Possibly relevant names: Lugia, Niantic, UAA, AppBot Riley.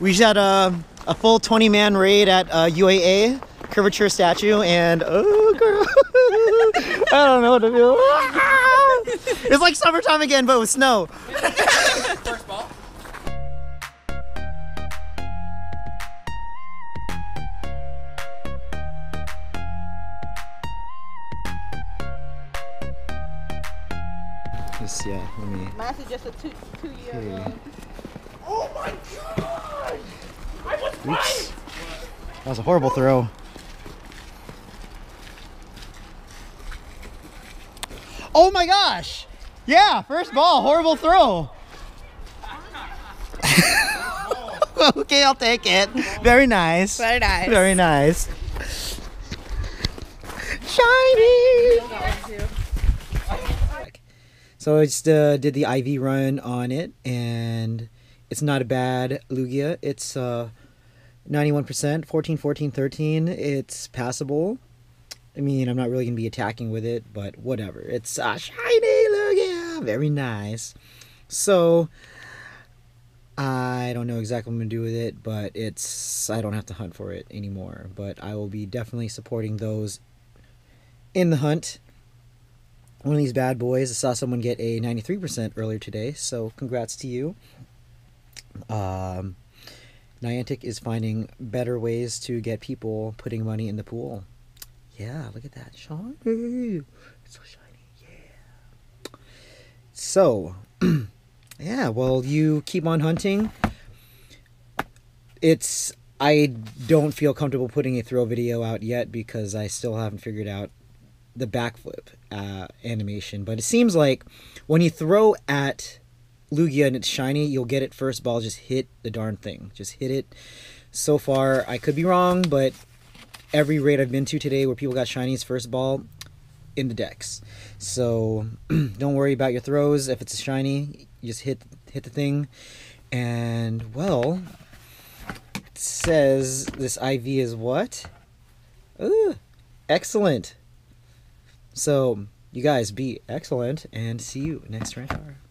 We just had a full 20-man raid at UAA, Curvature Statue, and oh girl, I don't know what to do. Ah! It's like summertime again, but with snow. First ball. Just, yeah, let me. Mine's just a two-year-old. Okay. Oh my god! I was right! That was a horrible throw. Oh my gosh! Yeah, first ball, horrible throw. Okay, I'll take it. Very nice. Very nice. Very nice. Shiny! So I just did the IV run on it, and it's not a bad Lugia. It's 91%, 14, 14, 13. It's passable. I mean, I'm not really going to be attacking with it, but whatever. It's a shiny Lugia. Very nice. So I don't know exactly what I'm going to do with it, but it's I don't have to hunt for it anymore. But I will be definitely supporting those in the hunt. One of these bad boys, I saw someone get a 93% earlier today, so congrats to you. Niantic is finding better ways to get people putting money in the pool. Yeah, look at that. Shiny. It's so shiny. Yeah. So, yeah, well, you keep on hunting. I don't feel comfortable putting a throw video out yet because I still haven't figured out the backflip animation, but it seems like when you throw at Lugia and it's shiny, you'll get it first ball. Just hit the darn thing. Just hit it. So far, I could be wrong, but every raid I've been to today where people got shinies first ball in the decks. So don't worry about your throws. If it's a shiny, just hit the thing. And well, it says this IV is what? Ooh, excellent. So, you guys be excellent, and see you next round.